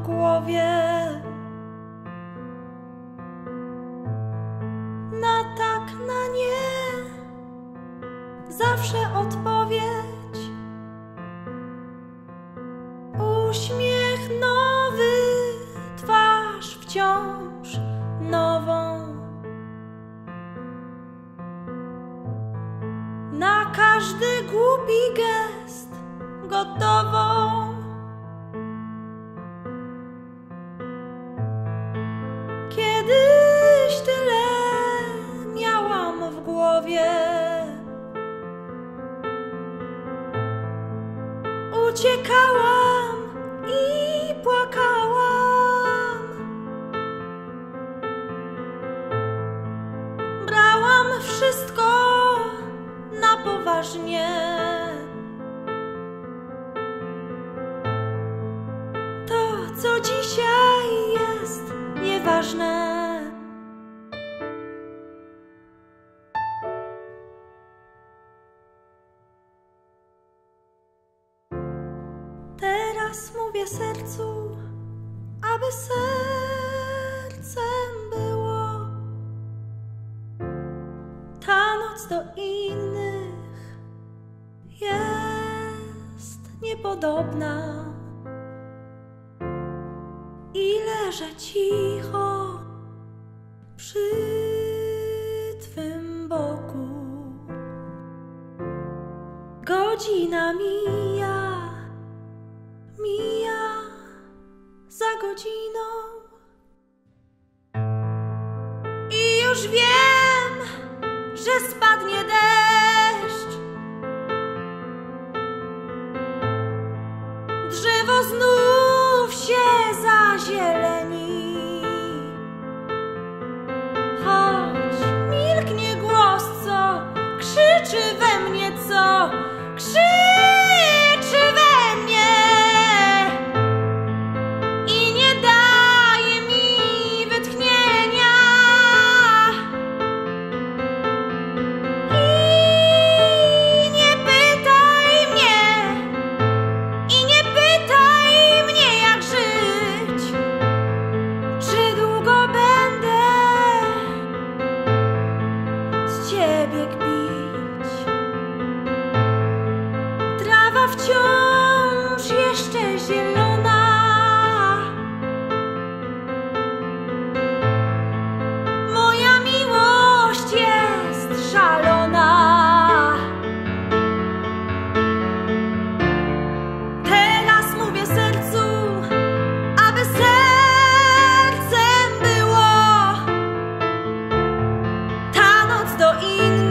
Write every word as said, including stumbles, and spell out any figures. w głowie. Na tak, na nie, zawsze odpowiedź. Uśmiech nowy, twarz wciąż nową. Na każdy głupi gest gotową. Kiedyś tyle miałam w głowie. Uciekałam i płakałam. Brałam wszystko na poważnie. To, co dzisiaj jest nieważne. Teraz mówię sercu, aby sercem było. Ta noc do innych jest niepodobna. I leżę cicho przy Twym boku. Godzina mija, mija za godziną. I już wiem, że spadnie deszcz. Drzewo znów się zazieleni. Choć milknie głos, co krzyczy we mnie, co krzyczy. Wciąż jeszcze zielona. Moja miłość jest szalona. Teraz mówię sercu, aby sercem było. Ta noc do innych.